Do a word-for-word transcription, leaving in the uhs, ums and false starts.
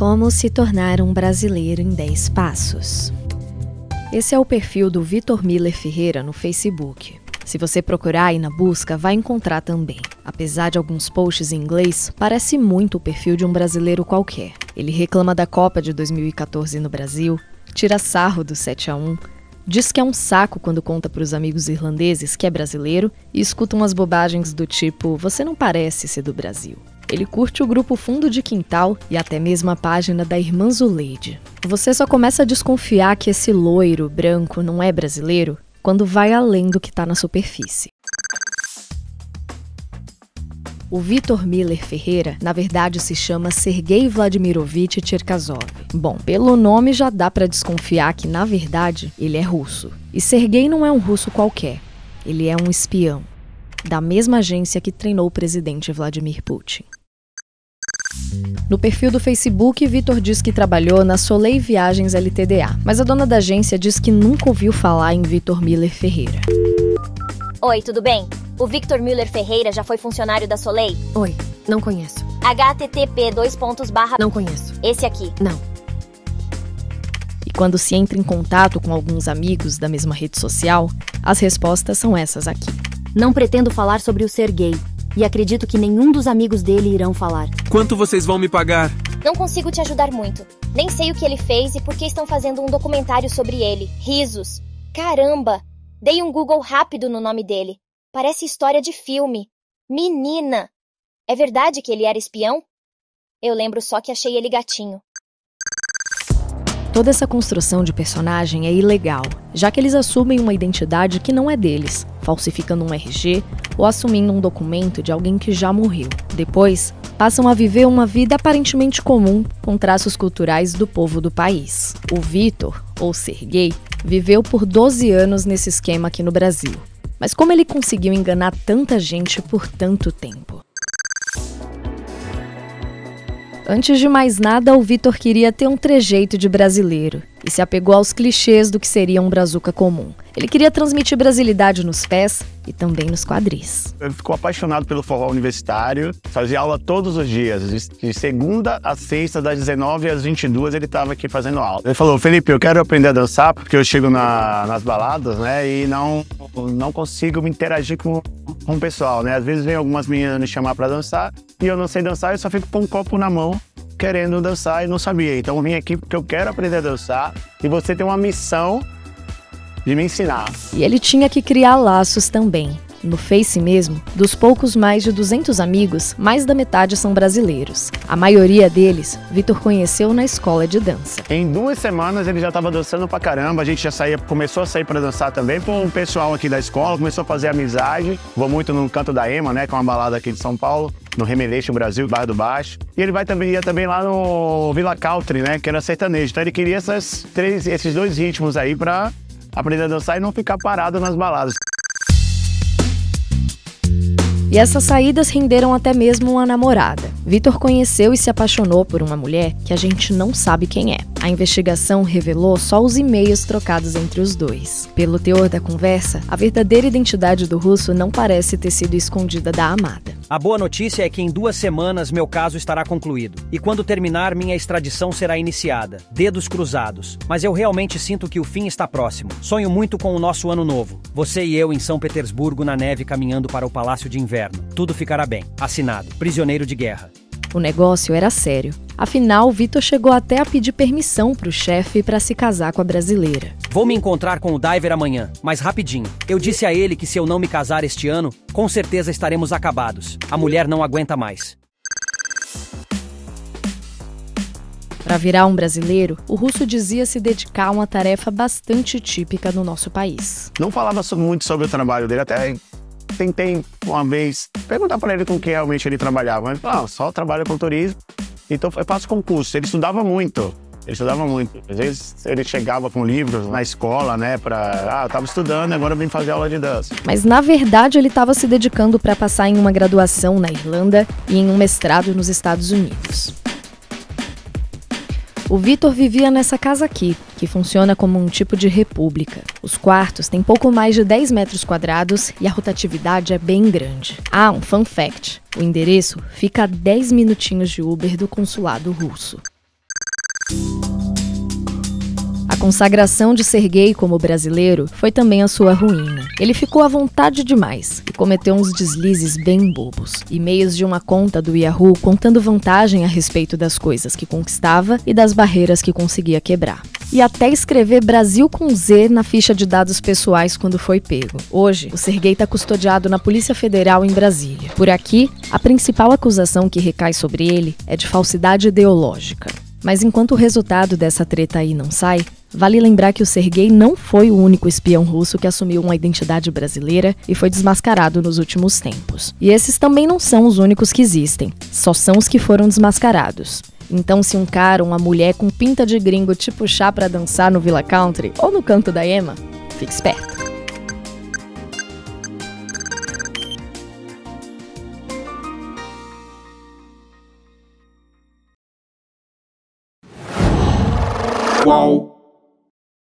Como se tornar um brasileiro em dez passos. Esse é o perfil do Victor Müller Ferreira no Facebook. Se você procurar aí na busca, vai encontrar também. Apesar de alguns posts em inglês, parece muito o perfil de um brasileiro qualquer. Ele reclama da Copa de dois mil e quatorze no Brasil, tira sarro do sete a um, diz que é um saco quando conta para os amigos irlandeses que é brasileiro e escuta umas bobagens do tipo "você não parece ser do Brasil". Ele curte o grupo Fundo de Quintal e até mesmo a página da Irmã Zuleide. Você só começa a desconfiar que esse loiro branco não é brasileiro quando vai além do que está na superfície. O Victor Müller Ferreira, na verdade, se chama Sergey Vladimirovich Cherkasov. Bom, pelo nome já dá para desconfiar que, na verdade, ele é russo. E Sergey não é um russo qualquer, ele é um espião, da mesma agência que treinou o presidente Vladimir Putin. No perfil do Facebook, Victor diz que trabalhou na Solei Viagens L T D A, mas a dona da agência diz que nunca ouviu falar em Victor Müller Ferreira. Oi, tudo bem? O Victor Müller Ferreira já foi funcionário da Solei? Oi, não conheço. H T T P dois pontos barra Não conheço. Esse aqui? Não. E quando se entra em contato com alguns amigos da mesma rede social, as respostas são essas aqui. Não pretendo falar sobre o Sergey. E acredito que nenhum dos amigos dele irão falar. Quanto vocês vão me pagar? Não consigo te ajudar muito. Nem sei o que ele fez e por que estão fazendo um documentário sobre ele. Risos. Caramba! Dei um Google rápido no nome dele. Parece história de filme. Menina! É verdade que ele era espião? Eu lembro só que achei ele gatinho. Toda essa construção de personagem é ilegal, já que eles assumem uma identidade que não é deles, falsificando um R G ou assumindo um documento de alguém que já morreu. Depois, passam a viver uma vida aparentemente comum com traços culturais do povo do país. O Victor, ou Sergey, viveu por doze anos nesse esquema aqui no Brasil. Mas como ele conseguiu enganar tanta gente por tanto tempo? Antes de mais nada, o Victor queria ter um trejeito de brasileiro e se apegou aos clichês do que seria um brazuca comum. Ele queria transmitir brasilidade nos pés e também nos quadris. Ele ficou apaixonado pelo forró universitário, fazia aula todos os dias. De segunda a sexta, das dezenove às vinte e duas, ele estava aqui fazendo aula. Ele falou, Felipe, eu quero aprender a dançar porque eu chego na, nas baladas, né, e não, não consigo me interagir com... com o pessoal, né? Às vezes vem algumas meninas me chamar pra dançar e eu não sei dançar, eu só fico com um copo na mão querendo dançar e não sabia. Então eu vim aqui porque eu quero aprender a dançar e você tem uma missão de me ensinar. E ele tinha que criar laços também. No Face mesmo, dos poucos mais de duzentos amigos, mais da metade são brasileiros. A maioria deles, Victor conheceu na escola de dança. Em duas semanas ele já estava dançando pra caramba, a gente já saía, começou a sair pra dançar também com o pessoal aqui da escola, começou a fazer amizade. Vou muito no Canto da Ema, né, que é uma balada aqui de São Paulo, no Remelete, Brasil, Barra do Baixo. E ele vai também, ia também lá no Villa Country, né, que era sertanejo. Então ele queria essas três, esses dois ritmos aí pra aprender a dançar e não ficar parado nas baladas. E essas saídas renderam até mesmo uma namorada. Victor conheceu e se apaixonou por uma mulher que a gente não sabe quem é. A investigação revelou só os e-mails trocados entre os dois. Pelo teor da conversa, a verdadeira identidade do russo não parece ter sido escondida da amada. A boa notícia é que em duas semanas meu caso estará concluído. E quando terminar, minha extradição será iniciada. Dedos cruzados. Mas eu realmente sinto que o fim está próximo. Sonho muito com o nosso ano novo. Você e eu em São Petersburgo, na neve, caminhando para o Palácio de Inverno. Tudo ficará bem. Assinado, prisioneiro de guerra. O negócio era sério. Afinal, Victor chegou até a pedir permissão para o chefe para se casar com a brasileira. Vou me encontrar com o Diver amanhã, mas rapidinho. Eu disse a ele que se eu não me casar este ano, com certeza estaremos acabados. A mulher não aguenta mais. Para virar um brasileiro, o russo dizia se dedicar a uma tarefa bastante típica no nosso país. Não falava muito sobre o trabalho dele até... Tentei uma vez perguntar para ele com que realmente ele trabalhava, mas ele falou, ah, só trabalho com turismo, então eu faço concurso. Ele estudava muito, ele estudava muito. Às vezes ele chegava com livros na escola, né, para, ah, eu estava estudando, agora eu vim fazer aula de dança. Mas na verdade ele estava se dedicando para passar em uma graduação na Irlanda e em um mestrado nos Estados Unidos. O Victor vivia nessa casa aqui, que funciona como um tipo de república. Os quartos têm pouco mais de dez metros quadrados e a rotatividade é bem grande. Ah, um fun fact. O endereço fica a dez minutinhos de Uber do consulado russo. A consagração de Sergey como brasileiro foi também a sua ruína. Ele ficou à vontade demais e cometeu uns deslizes bem bobos. E-mails de uma conta do Yahoo contando vantagem a respeito das coisas que conquistava e das barreiras que conseguia quebrar. E até escrever Brasil com Z na ficha de dados pessoais quando foi pego. Hoje, o Sergey está custodiado na Polícia Federal em Brasília. Por aqui, a principal acusação que recai sobre ele é de falsidade ideológica. Mas enquanto o resultado dessa treta aí não sai, vale lembrar que o Sergey não foi o único espião russo que assumiu uma identidade brasileira e foi desmascarado nos últimos tempos. E esses também não são os únicos que existem, só são os que foram desmascarados. Então, se um cara ou uma mulher com pinta de gringo te puxar pra dançar no Villa Country ou no Canto da Ema, fique esperto. Qual?